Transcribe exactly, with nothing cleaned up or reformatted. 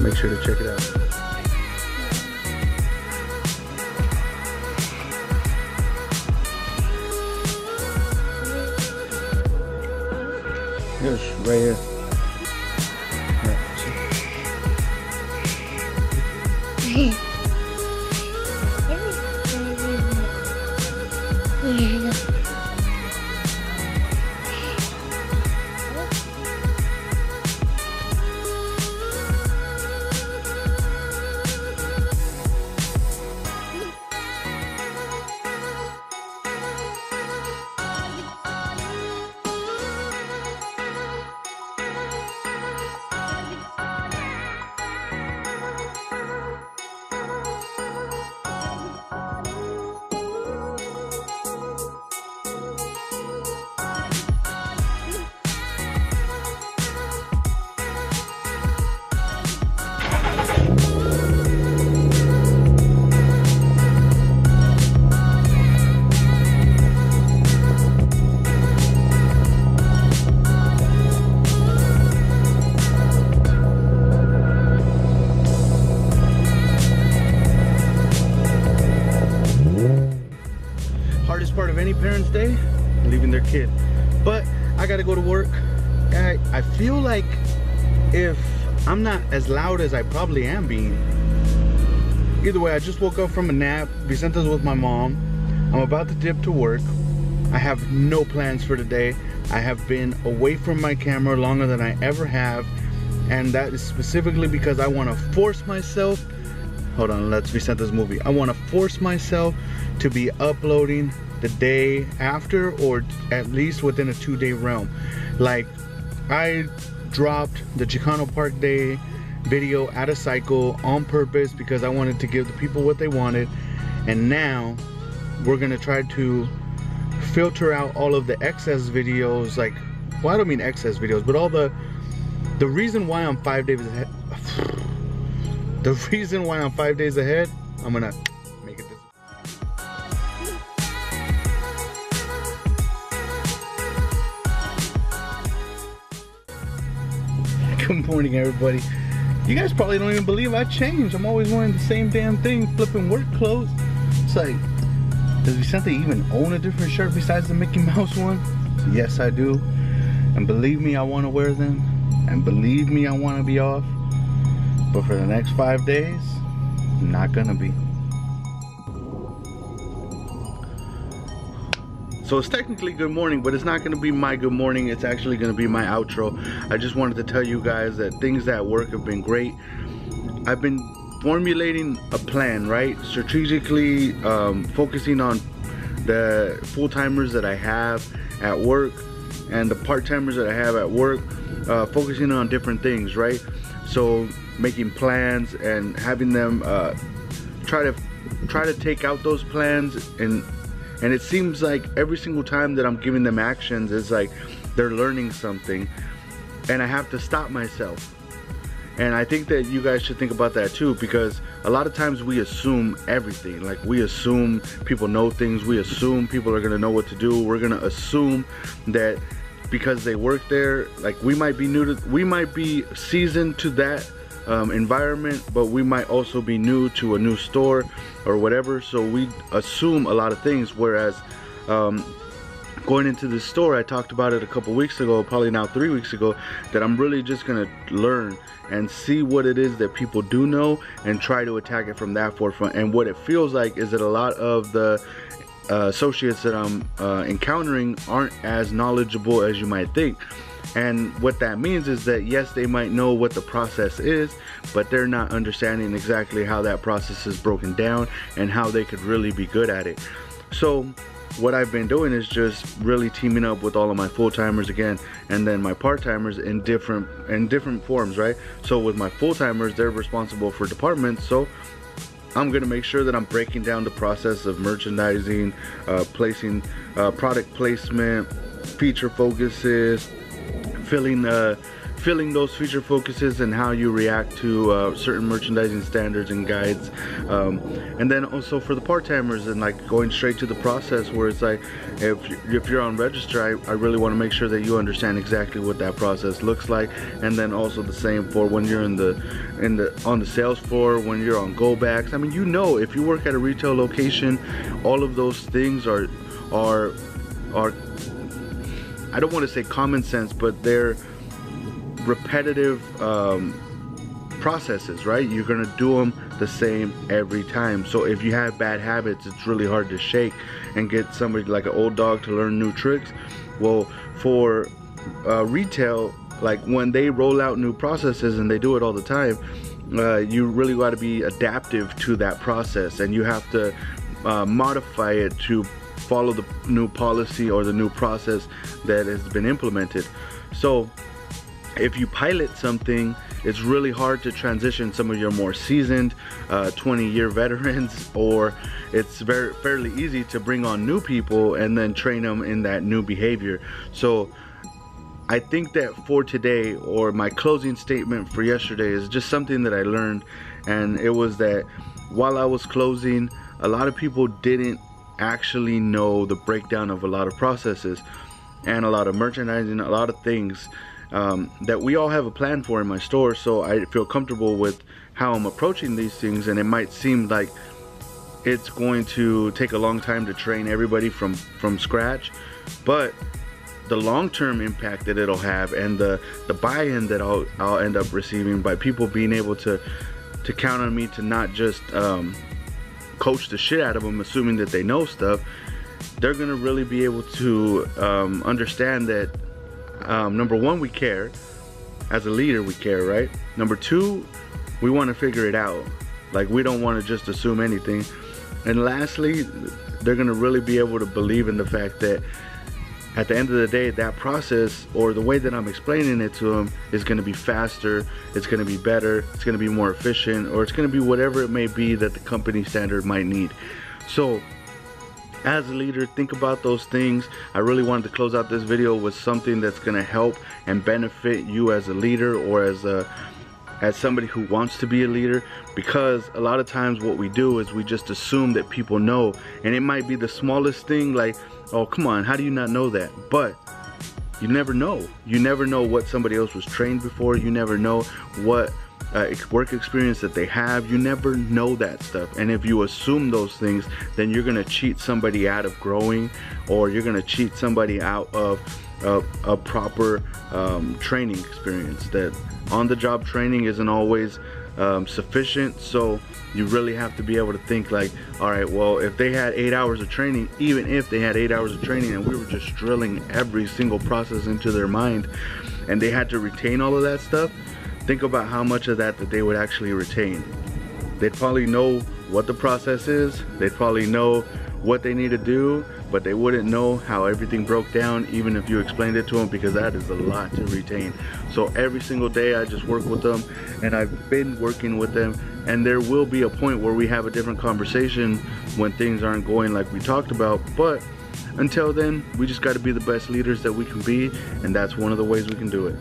Make sure to check it out. It's right here. Part of any parent's day, leaving their kid. But I gotta go to work. I, I feel like if I'm not as loud as I probably am being. Either way, I just woke up from a nap. Vicente's with my mom. I'm about to dip to work. I have no plans for today. I have been away from my camera longer than I ever have, and that is specifically because I want to force myself. Hold on, that's Vicente's movie. I want to force myself to be uploading the day after, or at least within a two-day realm. Like, I dropped the Chicano Park Day video at a cycle on purpose because I wanted to give the people what they wanted, and now we're gonna try to filter out all of the excess videos. Like, well, I don't mean excess videos, but all the the reason why I'm five days ahead, the reason why I'm five days ahead, I'm gonna Good morning, everybody. You guys probably don't even believe I changed. I'm always wearing the same damn thing, flipping work clothes. It's like, does Vicente even own a different shirt besides the Mickey Mouse one? Yes, I do. And believe me, I want to wear them. And believe me, I want to be off. But for the next five days, I'm not gonna be. So it's technically good morning, but it's not gonna be my good morning. It's actually gonna be my outro. I just wanted to tell you guys that things at work have been great. I've been formulating a plan, right? Strategically um, focusing on the full-timers that I have at work and the part-timers that I have at work, uh, focusing on different things, right? So making plans and having them uh, try to try to take out those plans. And And it seems like every single time that I'm giving them actions, it's like they're learning something, and I have to stop myself. And I think that you guys should think about that too, because a lot of times we assume everything. Like, we assume people know things, we assume people are gonna know what to do, we're gonna assume that because they work there, like we might be new to, we might be seasoned to that Um, environment, but we might also be new to a new store or whatever, so we assume a lot of things. Whereas um, going into this store, I talked about it a couple weeks ago, probably now three weeks ago, that I'm really just gonna learn and see what it is that people do know and try to attack it from that forefront. And what it feels like is that a lot of the uh, associates that I'm uh, encountering aren't as knowledgeable as you might think. And what that means is that, yes, they might know what the process is, but they're not understanding exactly how that process is broken down and how they could really be good at it. So what I've been doing is just really teaming up with all of my full-timers again, and then my part-timers in different in different forms, right? So with my full-timers, they're responsible for departments, so I'm gonna make sure that I'm breaking down the process of merchandising, uh, placing uh, product placement, feature focuses, filling uh, filling those feature focuses and how you react to uh, certain merchandising standards and guides, um, and then also for the part-timers and like going straight to the process where it's like if, if you're on register, I, I really want to make sure that you understand exactly what that process looks like, and then also the same for when you're in the in the on the sales floor, when you're on go backs. I mean, you know, if you work at a retail location, all of those things are are are I don't want to say common sense, but they're repetitive um, processes, right? You're gonna do them the same every time. So if you have bad habits, it's really hard to shake and get somebody like an old dog to learn new tricks. Well, for uh, retail, like when they roll out new processes and they do it all the time, uh, you really got to be adaptive to that process, and you have to uh, modify it to follow the new policy or the new process that has been implemented. So if you pilot something, it's really hard to transition some of your more seasoned twenty-year uh, veterans, or it's very fairly easy to bring on new people and then train them in that new behavior. So I think that for today, or my closing statement for yesterday, is just something that I learned, and it was that while I was closing, a lot of people didn't actually know the breakdown of a lot of processes and a lot of merchandising, a lot of things um, that we all have a plan for in my store. So I feel comfortable with how I'm approaching these things, and it might seem like it's going to take a long time to train everybody from from scratch, but the long-term impact that it'll have and the the buy-in that I'll, I'll end up receiving by people being able to to count on me to not just um, coach the shit out of them assuming that they know stuff. They're gonna really be able to um, understand that um, number one, we care as a leader, we care, right? Number two, we want to figure it out, like we don't want to just assume anything. And lastly, they're gonna really be able to believe in the fact that at the end of the day, that process or the way that I'm explaining it to them is going to be faster, it's going to be better, it's going to be more efficient, or it's going to be whatever it may be that the company standard might need. So as a leader, think about those things. I really wanted to close out this video with something that's going to help and benefit you as a leader, or as a as somebody who wants to be a leader, because a lot of times what we do is we just assume that people know, and it might be the smallest thing, like, oh, come on, how do you not know that? But you never know. You never know what somebody else was trained before. You never know what uh, work experience that they have. You never know that stuff. And if you assume those things, then you're gonna cheat somebody out of growing, or you're gonna cheat somebody out of a, a proper um, training experience. That on-the-job training isn't always um, sufficient, so you really have to be able to think like, all right, well, if they had eight hours of training, even if they had eight hours of training and we were just drilling every single process into their mind and they had to retain all of that stuff, think about how much of that that they would actually retain. They'd probably know what the process is, they'd probably know what they need to do, but they wouldn't know how everything broke down even if you explained it to them, because that is a lot to retain. So every single day I just work with them, and I've been working with them, and there will be a point where we have a different conversation when things aren't going like we talked about. But until then, we just got to be the best leaders that we can be, and that's one of the ways we can do it.